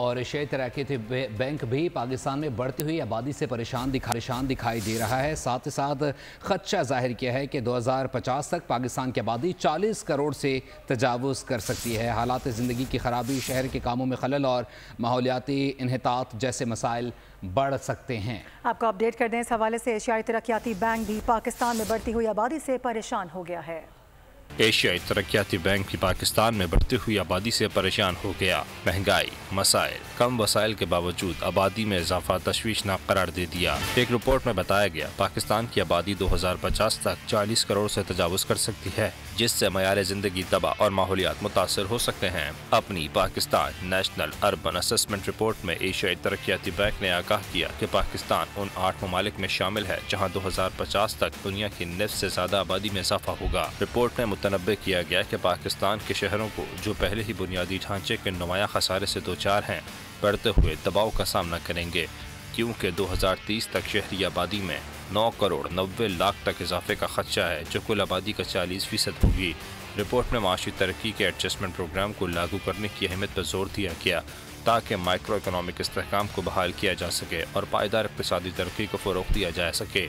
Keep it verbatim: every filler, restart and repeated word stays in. और शे तैराकी थे बैंक भी पाकिस्तान में बढ़ती हुई आबादी से परेशान दिखा परेशान दिखाई दे रहा है। साथ ही साथ खदशा जाहिर किया है कि दो हज़ार पचास तक पाकिस्तान की आबादी चालीस करोड़ से तजावुज़ कर सकती है। हालात ज़िंदगी की खराबी, शहर के कामों में खलल और माहौलियाती इन्हितात जैसे मसाइल बढ़ सकते हैं। आपको अपडेट कर दें इस हवाले से, एशियाई तरक्याती बैंक भी पाकिस्तान में बढ़ती हुई आबादी से परेशान हो गया है। एशियाई तरक्याती बैंक भी पाकिस्तान में बढ़ती हुई आबादी से परेशान हो गया। महंगाई, मसाइल, कम वसाइल के बावजूद आबादी में इजाफा तशवीशनाक करार दे दिया। एक रिपोर्ट में बताया गया पाकिस्तान की आबादी दो हज़ार पचास तक चालीस करोड़ से तजावुज़ कर सकती है, जिससे मयार जिंदगी दबा और माहौलियात मुतासर हो सकते हैं। अपनी Pakistan national urban assessment report में एशियाई तरक्याती बैंक ने आगाह किया कि पाकिस्तान उन आठ ममालिक में शामिल है जहाँ दो हज़ार पचास तक दुनिया की निफ़ से ज़्यादा आबादी में इजाफा होगा। रिपोर्ट में तनबे किया गया कि पाकिस्तान के शहरों को, जो पहले ही बुनियादी ढांचे के नुमाया खसारे से दो चार हैं, बढ़ते हुए दबाव का सामना करेंगे, क्योंकि दो हज़ार तीस तक शहरी आबादी में नौ करोड़ नब्बे लाख तक इजाफे का खदशा है, जो कुल आबादी का चालीस फीसद होगी। रिपोर्ट में माशी तरक्की के एडजस्टमेंट प्रोग्राम को लागू करने की अहमियत पर जोर दिया गया ताकि माइक्रो इकोनॉमिक इस्तेहकाम को बहाल किया जा सके और पायदार इक़्तिसादी तरक्की को फ़रोग़ दिया जा सके।